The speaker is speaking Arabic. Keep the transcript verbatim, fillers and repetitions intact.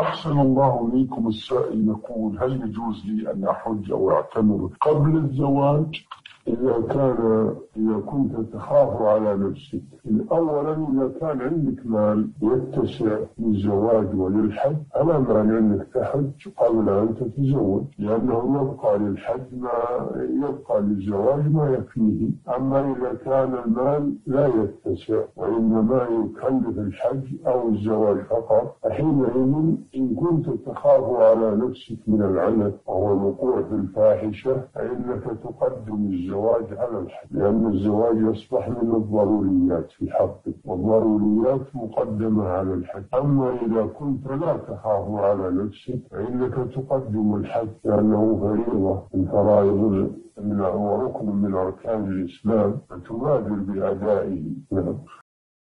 أحسن الله إليكم. السائل يقول: هل يجوز لي أن أحج أو أعتمر قبل الزواج إذا كان إذا كنت تخاف على نفسك؟ أولا إذا كان عندك مال يتسع للزواج وللحج فلا مانع أنك تحج قبل أن تتزوج، لأنه يبقى للحج ما يبقى للزواج ما يكفيه. أما إذا كان المال لا يتسع وإنما يكلف الحج أو الزواج فقط، حينئذ إن كنت تخاف على نفسك من العنت وهو الوقوع في الفاحشة فإنك تقدم الزواج الزواج على الحج، لأن الزواج يصبح من الضروريات في حقك، والضروريات مقدمة على الحج. أما إذا كنت لا تخاف على نفسك فإنك تقدم الحج، لأنه فريضة من فرائض وركن من أركان الإسلام فتبادر بأدائه.